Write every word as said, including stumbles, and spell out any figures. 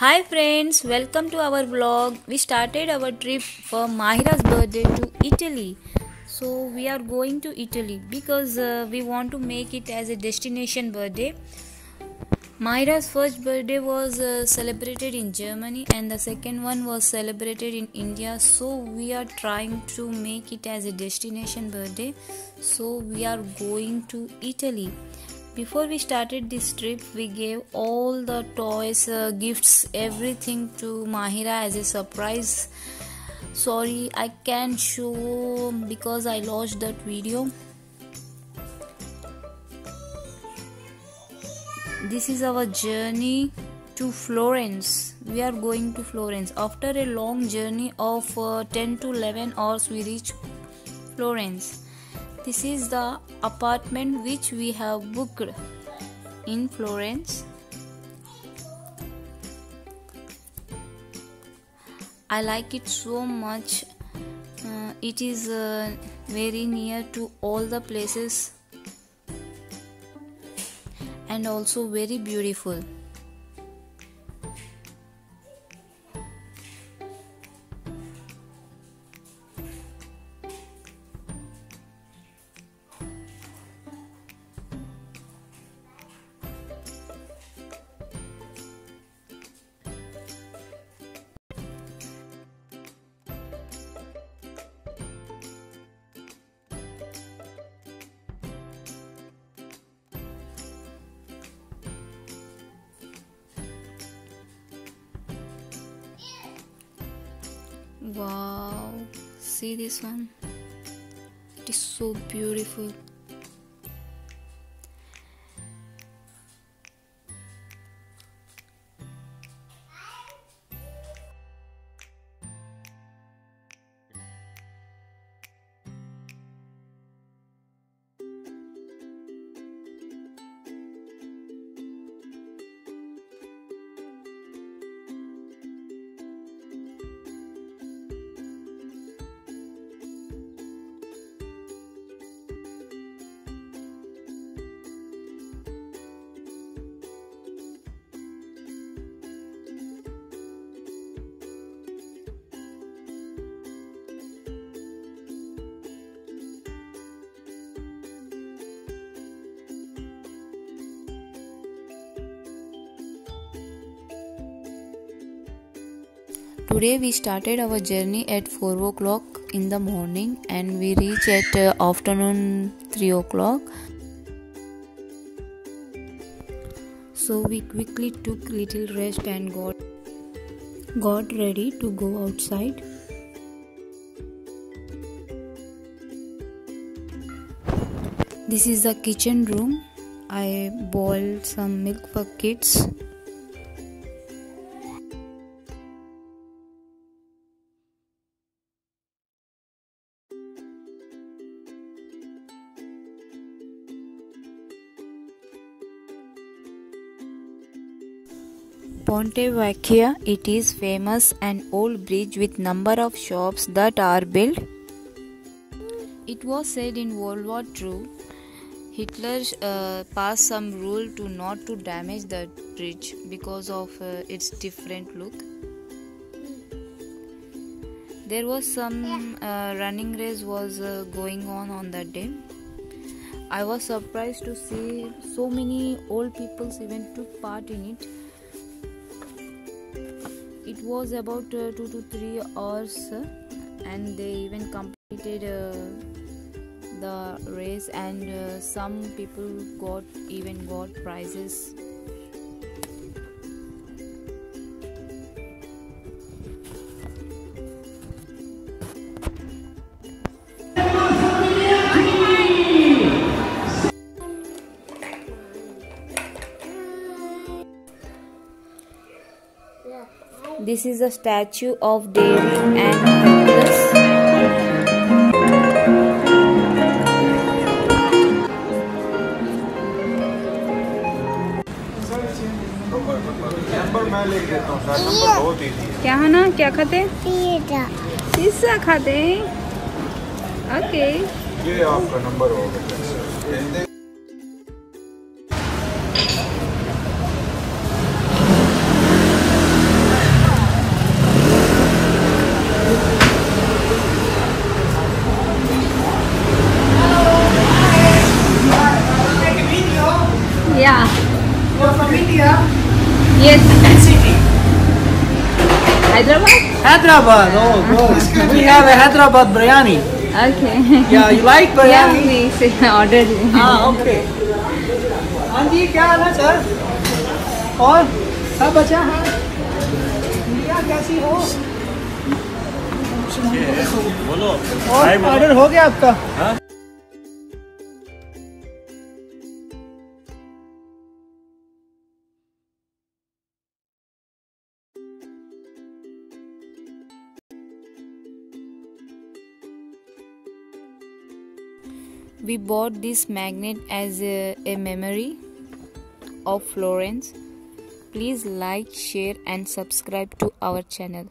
Hi friends, welcome to our vlog. We started our trip for Mahira's birthday to Italy. So we are going to Italy because uh, we want to make it as a destination birthday. Mahira's first birthday was uh, celebrated in Germany and the second one was celebrated in India. So we are trying to make it as a destination birthday. So we are going to Italy. Before we started this trip, we gave all the toys, uh, gifts, everything to Mahira as a surprise. Sorry, I can't show because I lost that video. This is our journey to Florence. We are going to Florence. After a long journey of uh, ten to eleven hours, we reach Florence. This is the apartment which we have booked in Florence. I like it so much. Uh, it is uh, very near to all the places and also very beautiful. Wow, see this one, it is so beautiful. Today we started our journey at four o'clock in the morning and we reach at uh, afternoon three o'clock. So we quickly took little rest and got, got ready to go outside. This is the kitchen room. I boiled some milk for kids. Ponte Vecchio, it is famous, an old bridge with number of shops that are built. It was said in World War Two, Hitler uh, passed some rule to not to damage the bridge because of uh, its different look. There was some uh, running race was uh, going on on that day. I was surprised to see so many old people even took part in it. It was about uh, two to three hours uh, and they even completed uh, the race and uh, some people got even got prizes. This is a statue of David and Hercules. क्या है ना क्या खाते? Pizza. Pizza खाते हैं. Okay. ये आपका number होगा. Hyderabad. Oh, good. We have a Hyderabad biryani. Okay. Yeah, you like biryani? Yeah, please order. Ah, okay. Anji, क्या हाल है सर? और सब अच्छा है? क्या कैसी हो? बोलो. और ऑर्डर हो गया आपका? We bought this magnet as a, a memory of Florence. Please like, share and subscribe to our channel.